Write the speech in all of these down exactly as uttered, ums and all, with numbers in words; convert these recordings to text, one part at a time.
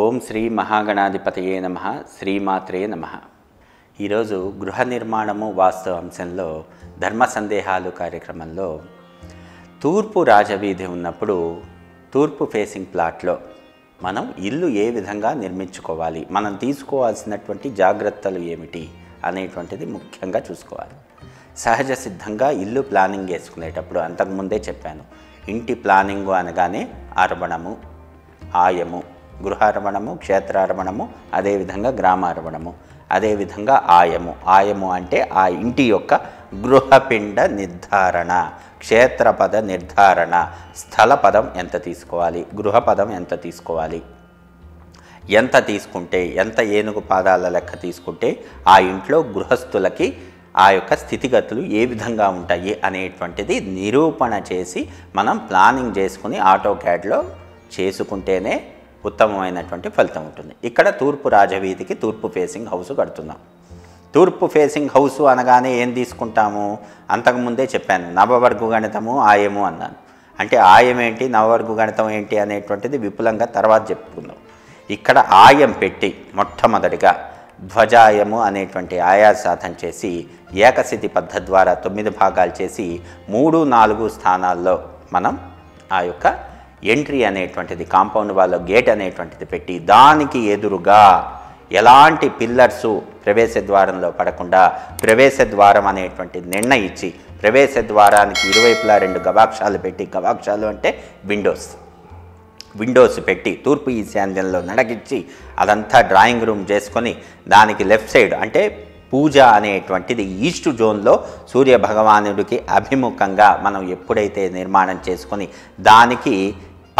ఓం శ్రీ మహాగణాధిపతయే నమః శ్రీమాత్రే నమః. ఈరోజు గృహ నిర్మాణము వాస్తు అంశంలో ధర్మ సందేహాలు కార్యక్రమంలో తూర్పు రాజవీధి ఉన్నప్పుడు తూర్పు ఫేసింగ్ ప్లాట్లో మనం ఇల్లు ఏ విధంగా నిర్మించుకోవాలి, మనం తీసుకోవాల్సినటువంటి జాగ్రత్తలు ఏమిటి అనేటువంటిది ముఖ్యంగా చూసుకోవాలి. సహజ సిద్ధంగా ఇల్లు ప్లానింగ్ చేసుకునేటప్పుడు అంతకుముందే చెప్పాను, ఇంటి ప్లానింగు అనగానే అర్బణము, ఆయము, గృహారమణము, క్షేత్రారమణము, అదేవిధంగా గ్రామారమణము, అదేవిధంగా ఆయము. ఆయము అంటే ఆ ఇంటి యొక్క గృహపిండ నిర్ధారణ, క్షేత్రపద నిర్ధారణ, స్థల పదం ఎంత తీసుకోవాలి, గృహపదం ఎంత తీసుకోవాలి, ఎంత తీసుకుంటే, ఎంత ఏనుగు పాదాల లెక్క తీసుకుంటే ఆ ఇంట్లో గృహస్థులకి ఆ యొక్క స్థితిగతులు ఏ విధంగా ఉంటాయి అనేటువంటిది నిరూపణ చేసి మనం ప్లానింగ్ చేసుకుని ఆటో క్యాడ్లో చేసుకుంటేనే ఉత్తమమైనటువంటి ఫలితం ఉంటుంది. ఇక్కడ తూర్పు రాజవీధికి తూర్పు ఫేసింగ్ హౌస్ కడుతున్నాం. తూర్పు ఫేసింగ్ హౌస్ అనగానే ఏం తీసుకుంటాము? అంతకుముందే చెప్పాను, నవవర్గు గణితము, ఆయము అన్నాను. అంటే ఆయం ఏంటి, నవవర్గు గణితం ఏంటి అనేటువంటిది విపులంగా తర్వాత చెప్పుకుందాం. ఇక్కడ ఆయం పెట్టి మొట్టమొదటిగా ధ్వజాయము అనేటువంటి ఆయా సాధన చేసి ఏకసిద్ధి పద్ధతి ద్వారా తొమ్మిది భాగాలు చేసి మూడు నాలుగు స్థానాల్లో మనం ఆ యొక్క ఎంట్రీ అనేటువంటిది, కాంపౌండ్ వాళ్ళ గేట్ అనేటువంటిది పెట్టి దానికి ఎదురుగా ఎలాంటి పిల్లర్సు ప్రవేశ ద్వారంలో పడకుండా ప్రవేశ ద్వారం అనేటువంటి నిర్ణయించి ప్రవేశ ద్వారానికి ఇరువైపులా రెండు గవాక్షాలు పెట్టి, గవాక్షాలు అంటే విండోస్, విండోస్ పెట్టి తూర్పు ఈశాన్యంలో నడగించి అదంతా డ్రాయింగ్ రూమ్ చేసుకొని దానికి లెఫ్ట్ సైడ్ అంటే పూజ అనేటువంటిది ఈస్ట్ జోన్లో సూర్యభగవానుడికి అభిముఖంగా మనం ఎప్పుడైతే నిర్మాణం చేసుకొని దానికి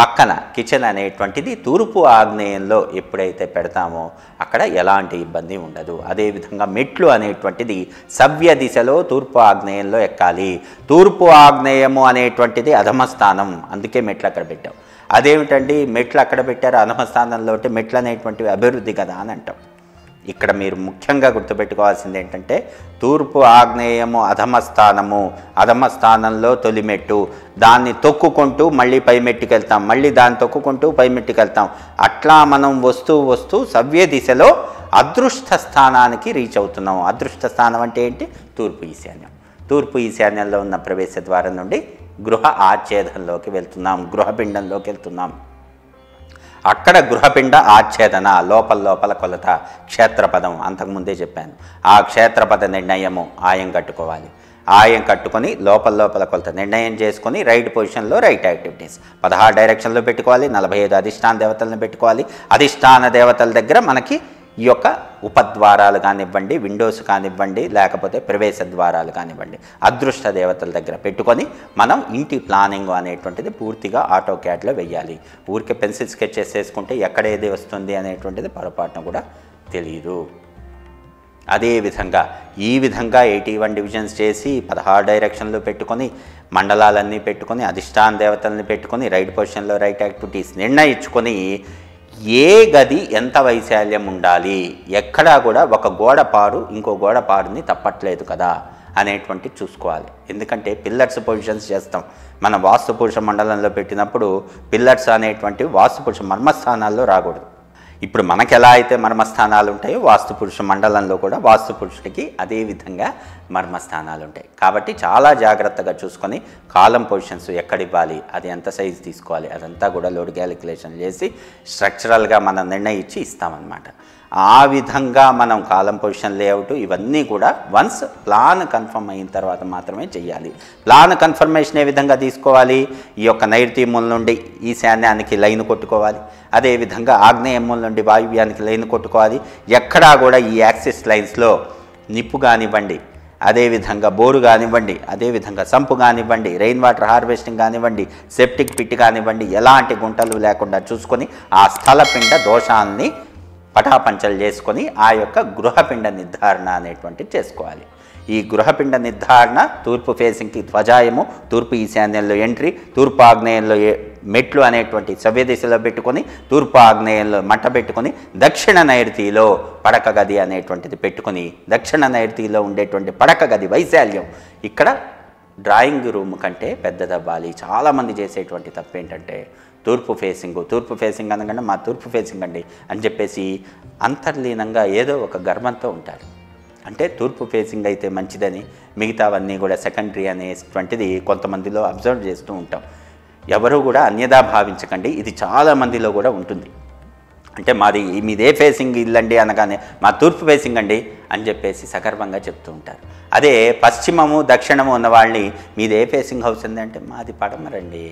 పక్కన కిచెన్ అనేటువంటిది తూర్పు ఆగ్నేయంలో ఎప్పుడైతే పెడతామో అక్కడ ఎలాంటి ఇబ్బంది ఉండదు. అదేవిధంగా మెట్లు అనేటువంటిది సవ్య దిశలో తూర్పు ఆగ్నేయంలో ఎక్కాలి. తూర్పు ఆగ్నేయము అనేటువంటిది అధమస్థానం, అందుకే మెట్లు అక్కడ పెట్టాం. అదేమిటండి మెట్లు అక్కడ పెట్టారు అధమస్థానంలో అంటే మెట్లు అనేటువంటివి అభివృద్ధి కదా అని అంటాం. ఇక్కడ మీరు ముఖ్యంగా గుర్తుపెట్టుకోవాల్సింది ఏంటంటే తూర్పు ఆగ్నేయము అధమస్థానము, అధమస్థానంలో తొలిమెట్టు, దాన్ని తొక్కుకుంటూ మళ్ళీ పైమెట్టుకు వెళ్తాం, మళ్ళీ దాన్ని తొక్కుకుంటూ పైమెట్టుకు వెళ్తాం. అట్లా మనం వస్తూ వస్తూ సవ్య దిశలో అదృష్ట స్థానానికి రీచ్ అవుతున్నాం. అదృష్ట స్థానం అంటే ఏంటి? తూర్పు ఈశాన్యం. తూర్పు ఈశాన్యంలో ఉన్న ప్రవేశ ద్వారం నుండి గృహ ఆచ్ఛేదంలోకి వెళ్తున్నాం, గృహపిండంలోకి వెళ్తున్నాం. అక్కడ గృహపిండ ఆచ్ఛేదన లోపల లోపల కొలత క్షేత్రపదం అంతకుముందే చెప్పాను. ఆ క్షేత్రపద నిర్ణయము ఆయం కట్టుకోవాలి. ఆయం కట్టుకొని లోపల లోపల కొలత నిర్ణయం చేసుకొని రైట్ పొజిషన్లో రైట్ యాక్టివిటీస్ పదహారు డైరెక్షన్లో పెట్టుకోవాలి. నలభై ఐదు అధిష్టాన దేవతలను పెట్టుకోవాలి. అధిష్టాన దేవతల దగ్గర మనకి ఈ యొక్క ఉపద్వారాలు కానివ్వండి, విండోస్ కానివ్వండి, లేకపోతే ప్రవేశ ద్వారాలు కానివ్వండి, అదృష్ట దేవతల దగ్గర పెట్టుకొని మనం ఇంటి ప్లానింగ్ అనేటువంటిది పూర్తిగా ఆటో క్యాడ్లో వెయ్యాలి. ఊరికే పెన్సిల్ స్కెచెస్ వేసుకుంటే ఎక్కడ ఏది వస్తుంది అనేటువంటిది పొరపాటును కూడా తెలియదు. అదేవిధంగా ఈ విధంగా ఎయిటీ వన్ డివిజన్స్ చేసి పదహారు డైరెక్షన్లు పెట్టుకొని మండలాలన్నీ పెట్టుకొని అధిష్టాన దేవతలను పెట్టుకొని రైట్ పొజిషన్లో రైట్ యాక్టివిటీస్ నిర్ణయించుకొని ఏ గది ఎంత వైశాల్యం ఉండాలి, ఎక్కడా కూడా ఒక గోడ పారు ఇంకో గోడ పారుని తప్పట్లేదు కదా అనేటువంటి చూసుకోవాలి. ఎందుకంటే పిల్లర్స్ పొజిషన్స్ చేస్తాం మనం వాస్తుపురుష మండలంలో పెట్టినప్పుడు. పిల్లర్స్ అనేటువంటి వాస్తుపురుష మర్మస్థానాల్లో రాకూడదు. ఇప్పుడు మనకు ఎలా అయితే మర్మస్థానాలు ఉంటాయో వాస్తుపురుష మండలంలో కూడా వాస్తుపురుషుడికి అదేవిధంగా మర్మస్థానాలు ఉంటాయి. కాబట్టి చాలా జాగ్రత్తగా చూసుకొని కాలం పొజిషన్స్ ఎక్కడివ్వాలి, అది ఎంత సైజు తీసుకోవాలి, అదంతా కూడా లోడ్ క్యాలిక్యులేషన్ చేసి స్ట్రక్చరల్గా మనం నిర్ణయించి ఇస్తామన్నమాట. ఆ విధంగా మనం కాలం పొజిషన్ లేఅవుట్ ఇవన్నీ కూడా వన్స్ ప్లాన్ కన్ఫర్మ్ అయిన తర్వాత మాత్రమే చేయాలి. ప్లాన్ కన్ఫర్మేషన్ ఏ విధంగా తీసుకోవాలి? ఈ యొక్క నైరుతి మూల నుండి ఈశాన్యానికి లైన్ కొట్టుకోవాలి. అదేవిధంగా ఆగ్నేయ మూల నుండి వాయువ్యానికి లైన్ కొట్టుకోవాలి. ఎక్కడా కూడా ఈ యాక్సిస్ లైన్స్లో నిప్పు కానివ్వండి, అదేవిధంగా బోరు కానివ్వండి, అదేవిధంగా సంపు కానివ్వండి, రెయిన్ వాటర్ హార్వెస్టింగ్ కానివ్వండి, సెప్టిక్ పిట్ కానివ్వండి, ఎలాంటి గుంటలు లేకుండా చూసుకొని ఆ స్థలపిండ దోషాన్ని పటాపంచలు చేసుకొని ఆ యొక్క గృహపిండ నిర్ధారణ అనేటువంటిది చేసుకోవాలి. ఈ గృహపిండ నిర్ధారణ తూర్పు ఫేసింగ్కి ధ్వజాయము, తూర్పు ఈశాన్యంలో ఎంట్రీ, తూర్పు ఆగ్నేయంలో మెట్లు అనేటువంటి సవ్య దిశలో పెట్టుకొని తూర్పు ఆగ్నేయంలో మంట పెట్టుకొని దక్షిణ నైరుతిలో పడక గది అనేటువంటిది పెట్టుకొని దక్షిణ నైరుతిలో ఉండేటువంటి పడక గది వైశాల్యం ఇక్కడ డ్రాయింగ్ రూమ్ కంటే పెద్దదవ్వాలి. చాలామంది చేసేటువంటి తప్పు ఏంటంటే తూర్పు ఫేసింగ్ తూర్పు ఫేసింగ్ అనగానే మా తూర్పు ఫేసింగ్ అండి అని చెప్పేసి అంతర్లీనంగా ఏదో ఒక గర్వంతో ఉంటారు. అంటే తూర్పు ఫేసింగ్ అయితే మంచిదని మిగతావన్నీ కూడా సెకండరీ అనేటువంటిది కొంతమందిలో అబ్జర్వ్ చేస్తూ ఉంటాం. ఎవరు కూడా అన్యదా భావించకండి, ఇది చాలామందిలో కూడా ఉంటుంది. అంటే మాది మీదే ఫేసింగ్ ఇల్లండి అనగానే మా తూర్పు ఫేసింగ్ అండి అని చెప్పేసి సగర్వంగా చెప్తూ ఉంటారు. అదే పశ్చిమము దక్షిణము ఉన్న వాళ్ళని మీదే ఫేసింగ్ హౌస్ ఉంది అంటే మాది పడమరండి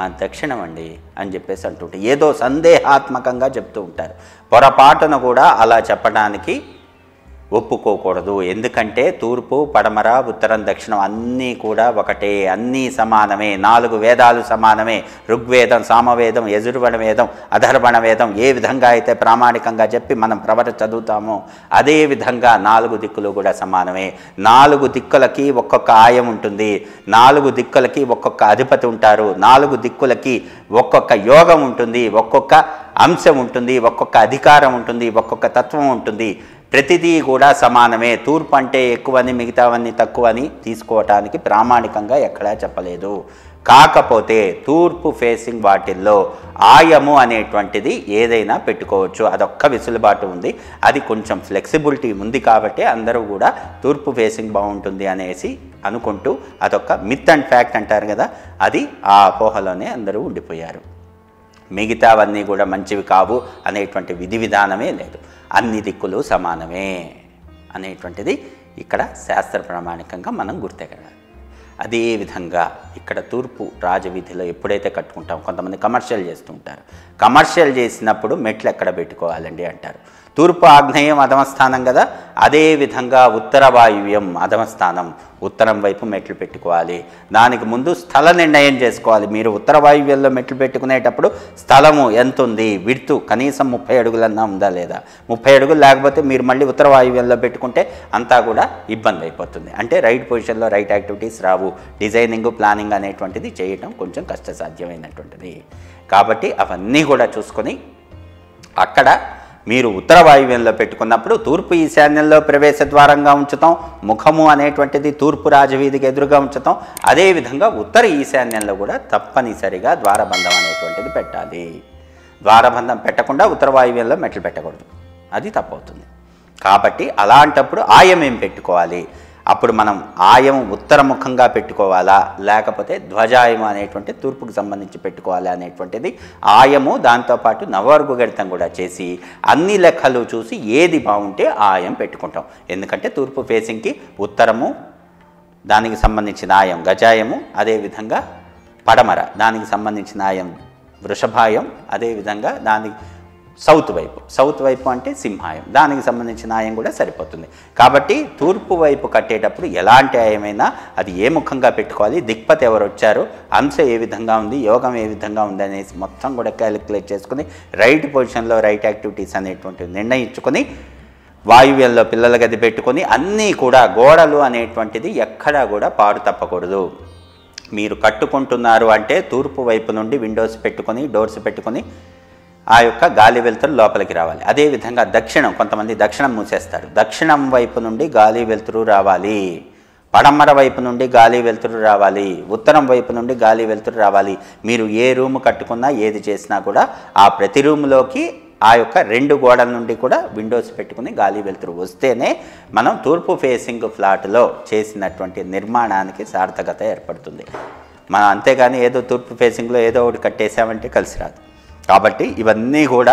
మా దక్షిణం అండి అని చెప్పేసి అంటుంటే ఏదో సందేహాత్మకంగా చెప్తూ ఉంటారు. పొరపాటును కూడా అలా చెప్పడానికి ఒప్పుకోకూడదు. ఎందుకంటే తూర్పు పడమర ఉత్తరం దక్షిణం అన్నీ కూడా ఒకటే, అన్నీ సమానమే, నాలుగు వేదాలు సమానమే. ఋగ్వేదం, సామవేదం, యజుర్వణ వేదం, అధర్వణ వేదం ఏ విధంగా అయితే ప్రామాణికంగా చెప్పి మనం ప్రవచ చదువుతామో అదేవిధంగా నాలుగు దిక్కులు కూడా సమానమే. నాలుగు దిక్కులకి ఒక్కొక్క ఆయం ఉంటుంది, నాలుగు దిక్కులకి ఒక్కొక్క అధిపతి ఉంటారు, నాలుగు దిక్కులకి ఒక్కొక్క యోగం ఉంటుంది, ఒక్కొక్క అంశం ఉంటుంది, ఒక్కొక్క అధికారం ఉంటుంది, ఒక్కొక్క తత్వం ఉంటుంది. ప్రతిదీ కూడా సమానమే. తూర్పు అంటే ఎక్కువని మిగతావన్నీ తక్కువని తీసుకోవటానికి ప్రామాణికంగా ఎక్కడా చెప్పలేదు. కాకపోతే తూర్పు ఫేసింగ్ వాటిల్లో ఆయము అనేటువంటిది ఏదైనా పెట్టుకోవచ్చు, అదొక్క వెసులుబాటు ఉంది. అది కొంచెం ఫ్లెక్సిబిలిటీ ఉంది కాబట్టి అందరూ కూడా తూర్పు ఫేసింగ్ బాగుంటుంది అనేసి అనుకుంటూ అదొక మిత్ అండ్ ఫ్యాక్ట్ అంటారు కదా, అది ఆ అపోహలోనే అందరూ ఉండిపోయారు. మిగతావన్నీ కూడా మంచివి కావు అనేటువంటి విధి విధానమే లేదు. అన్ని దిక్కులు సమానమే అనేటువంటిది ఇక్కడ శాస్త్ర ప్రామాణికంగా మనం గుర్తెరగాలి. అదేవిధంగా ఇక్కడ తూర్పు రాజవీధిలో ఎప్పుడైతే కట్టుకుంటాం, కొంతమంది కమర్షియల్ చేస్తూ ఉంటారు. కమర్షియల్ చేసినప్పుడు మెట్లు ఎక్కడ పెట్టుకోవాలండి అంటారు. తూర్పు ఆగ్నేయం అధమస్థానం కదా, అదేవిధంగా ఉత్తర వాయువ్యం అధమస్థానం, ఉత్తరం వైపు మెట్లు పెట్టుకోవాలి. దానికి ముందు స్థల నిర్ణయం చేసుకోవాలి. మీరు ఉత్తర వాయువ్యంలో మెట్లు పెట్టుకునేటప్పుడు స్థలము ఎంత ఉంది, విడుతు కనీసం ముప్పై అడుగులన్నా ఉందా లేదా, ముప్పై అడుగులు లేకపోతే మీరు మళ్ళీ ఉత్తర వాయువ్యంలో పెట్టుకుంటే అంతా కూడా ఇబ్బంది అయిపోతుంది. అంటే రైట్ పొజిషన్లో రైట్ యాక్టివిటీస్ రావు, డిజైనింగ్ ప్లానింగ్ అనేటువంటిది చేయటం కొంచెం కష్టసాధ్యమైనటువంటిది. కాబట్టి అవన్నీ కూడా చూసుకొని అక్కడ మీరు ఉత్తర వాయువ్యంలో పెట్టుకున్నప్పుడు తూర్పు ఈశాన్యంలో ప్రవేశ ద్వారంగా ఉంచుతాం, ముఖము అనేటువంటిది తూర్పు రాజవీధికి ఎదురుగా ఉంచుతాం. అదేవిధంగా ఉత్తర ఈశాన్యంలో కూడా తప్పనిసరిగా ద్వారబంధం అనేటువంటిది పెట్టాలి. ద్వారబంధం పెట్టకుండా ఉత్తర వాయువ్యంలో మెట్లు పెట్టకూడదు, అది తప్పవుతుంది. కాబట్టి అలాంటప్పుడు ఆయం ఏం పెట్టుకోవాలి, అప్పుడు మనం ఆయం ఉత్తరముఖంగా పెట్టుకోవాలా లేకపోతే ధ్వజాయము అనేటువంటి తూర్పుకు సంబంధించి పెట్టుకోవాలి అనేటువంటిది ఆయము. దాంతోపాటు నవవర్గగణితం కూడా చేసి అన్ని లెక్కలు చూసి ఏది బాగుంటే ఆయం పెట్టుకుంటాం. ఎందుకంటే తూర్పు ఫేసింగ్కి ఉత్తరము, దానికి సంబంధించిన ఆయం గజాయము, అదేవిధంగా పడమర దానికి సంబంధించిన ఆయం వృషభాయం, అదేవిధంగా దానికి సౌత్ వైపు సౌత్ వైపు అంటే సింహాయం దానికి సంబంధించిన ఆయం కూడా సరిపోతుంది. కాబట్టి తూర్పు వైపు కట్టేటప్పుడు ఎలాంటి ఆయమైనా అది ఏ ముఖంగా పెట్టుకోవాలి, దిక్పతి ఎవరు వచ్చారు, అంశం ఏ విధంగా ఉంది, యోగం ఏ విధంగా ఉంది అనేసి మొత్తం కూడా క్యాలిక్యులేట్ చేసుకుని రైట్ పొజిషన్లో రైట్ యాక్టివిటీస్ అనేటువంటివి నిర్ణయించుకొని వాయువ్యంలో పిల్లల గది పెట్టుకొని అన్నీ కూడా గోడలు అనేటువంటిది ఎక్కడా కూడా పాడు తప్పకూడదు. మీరు కట్టుకుంటున్నారు అంటే తూర్పు వైపు నుండి విండోస్ పెట్టుకొని డోర్స్ పెట్టుకొని ఆ యొక్క గాలి వెలుతురు లోపలికి రావాలి. అదేవిధంగా దక్షిణం, కొంతమంది దక్షిణం మూసేస్తారు, దక్షిణం వైపు నుండి గాలి వెలుతురు రావాలి, పడమర వైపు నుండి గాలి వెలుతురు రావాలి, ఉత్తరం వైపు నుండి గాలి వెలుతురు రావాలి. మీరు ఏ రూమ్ కట్టుకున్నా ఏది చేసినా కూడా ఆ ప్రతి రూమ్లోకి ఆ యొక్క రెండు గోడల నుండి కూడా విండోస్ పెట్టుకుని గాలి వెలుతురు వస్తేనే మనం తూర్పు ఫేసింగ్ ఫ్లాట్లో చేసినటువంటి నిర్మాణానికి సార్థకత ఏర్పడుతుంది. మనం అంతేగాని ఏదో తూర్పు ఫేసింగ్లో ఏదో ఒకటి కట్టేసామంటే కలిసి రాదు. కాబట్టి ఇవన్నీ కూడా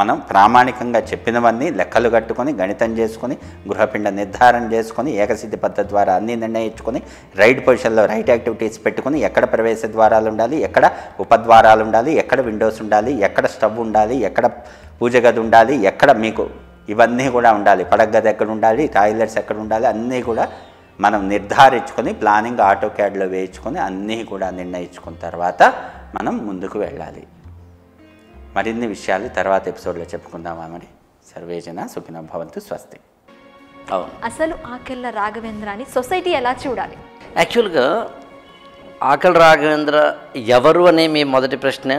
మనం ప్రామాణికంగా చెప్పినవన్నీ లెక్కలు కట్టుకొని గణితం చేసుకొని గృహపిండ నిర్ధారణ చేసుకొని ఏకసిద్ధి పద్ధతి ద్వారా అన్నీ నిర్ణయించుకొని రైట్ పొజిషన్లో రైట్ యాక్టివిటీస్ పెట్టుకొని ఎక్కడ ప్రవేశ ద్వారాలు ఉండాలి, ఎక్కడ ఉపద్వారాలు ఉండాలి, ఎక్కడ విండోస్ ఉండాలి, ఎక్కడ స్టవ్ ఉండాలి, ఎక్కడ పూజ గది ఉండాలి, ఎక్కడ మీకు ఇవన్నీ కూడా ఉండాలి, పడగది ఎక్కడ ఉండాలి, టాయిలెట్స్ ఎక్కడ ఉండాలి, అన్నీ కూడా మనం నిర్ధారించుకొని ప్లానింగ్ ఆటో క్యాడ్లో వేయించుకొని అన్నీ కూడా నిర్ణయించుకున్న తర్వాత మనం ముందుకు వెళ్ళాలి. మరిన్ని విషయాలు తర్వాత ఎపిసోడ్లో చెప్పుకుందామా మరి. సర్వేజన సుఖినో భవంతు, స్వస్తి. అవును, అసలు ఆకళ్ళ రాఘవేంద్రని సొసైటీ ఎలా చూడాలి? యాక్చువల్గా ఆకళ్ళ రాఘవేంద్ర ఎవరు అనే మీ మొదటి ప్రశ్న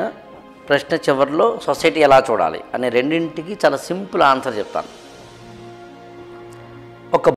ప్రశ్న చివరిలో సొసైటీ ఎలా చూడాలి అనే రెండింటికి చాలా సింపుల్ ఆన్సర్ చెప్తాను.